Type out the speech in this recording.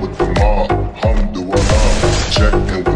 with the mob, hum do a hum, checking with